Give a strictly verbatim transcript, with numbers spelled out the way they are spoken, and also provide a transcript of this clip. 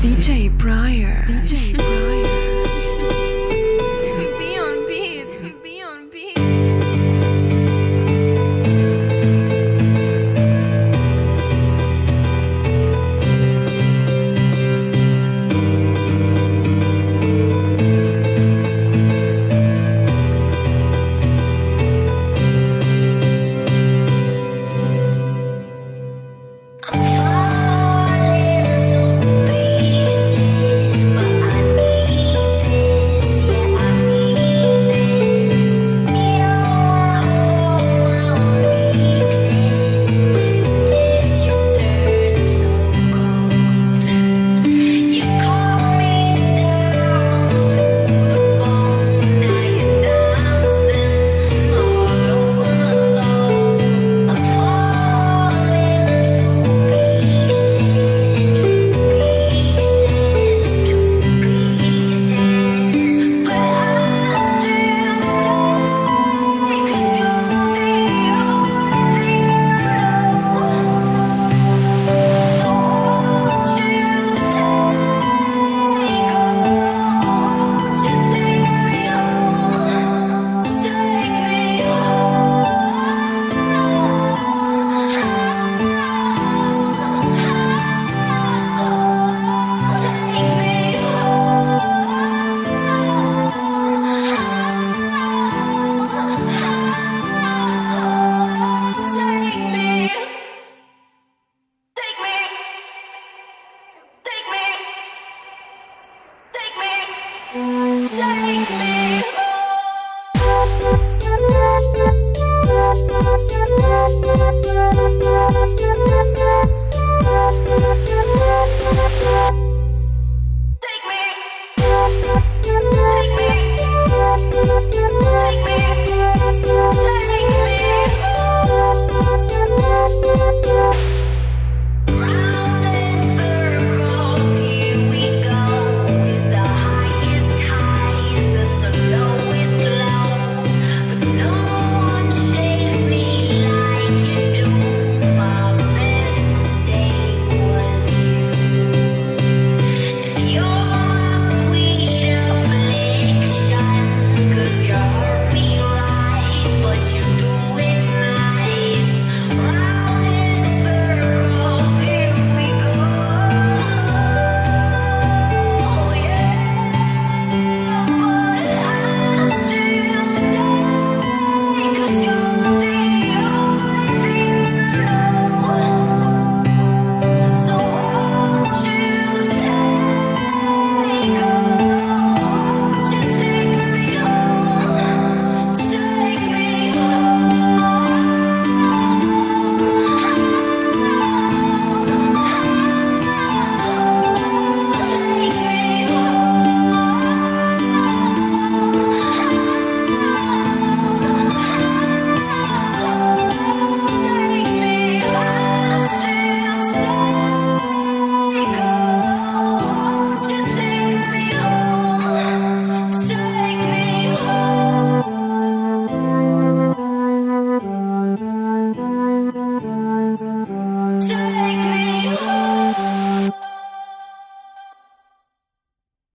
D J Pryer. D J Pryer. Be on beat. Be on beat. Take me home.